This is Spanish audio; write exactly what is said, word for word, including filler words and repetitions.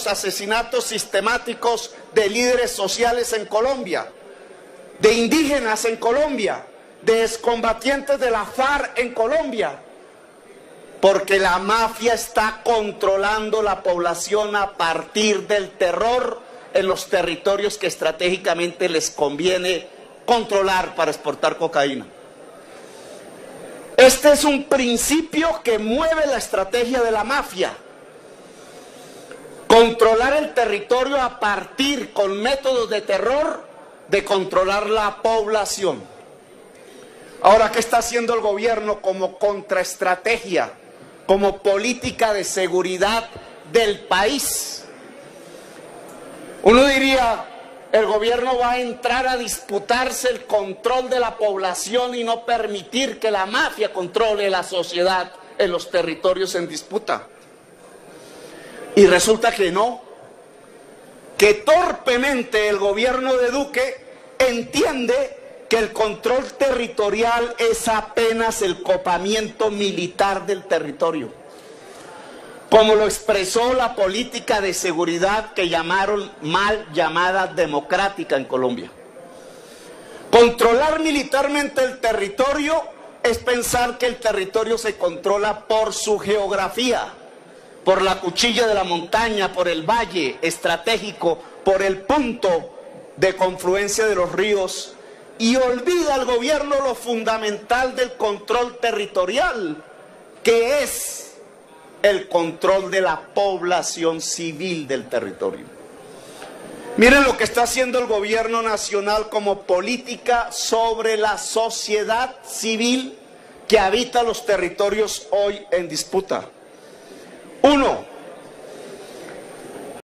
los asesinatos sistemáticos de líderes sociales en Colombia, de indígenas en Colombia, de excombatientes de la FARC en Colombia, porque la mafia está controlando la población a partir del terror en los territorios que estratégicamente les conviene controlar para exportar cocaína. Este es un principio que mueve la estrategia de la mafia. Controlar el territorio a partir, con métodos de terror, de controlar la población. Ahora, ¿qué está haciendo el gobierno como contraestrategia, como política de seguridad del país? Uno diría, el gobierno va a entrar a disputarse el control de la población y no permitir que la mafia controle la sociedad en los territorios en disputa. Y resulta que no, que torpemente el gobierno de Duque entiende que el control territorial es apenas el copamiento militar del territorio, como lo expresó la política de seguridad que llamaron mal llamada democrática en Colombia. Controlar militarmente el territorio es pensar que el territorio se controla por su geografía, por la cuchilla de la montaña, por el valle estratégico, por el punto de confluencia de los ríos, y olvida al gobierno lo fundamental del control territorial, que es el control de la población civil del territorio. Miren lo que está haciendo el gobierno nacional como política sobre la sociedad civil que habita los territorios hoy en disputa. Uno,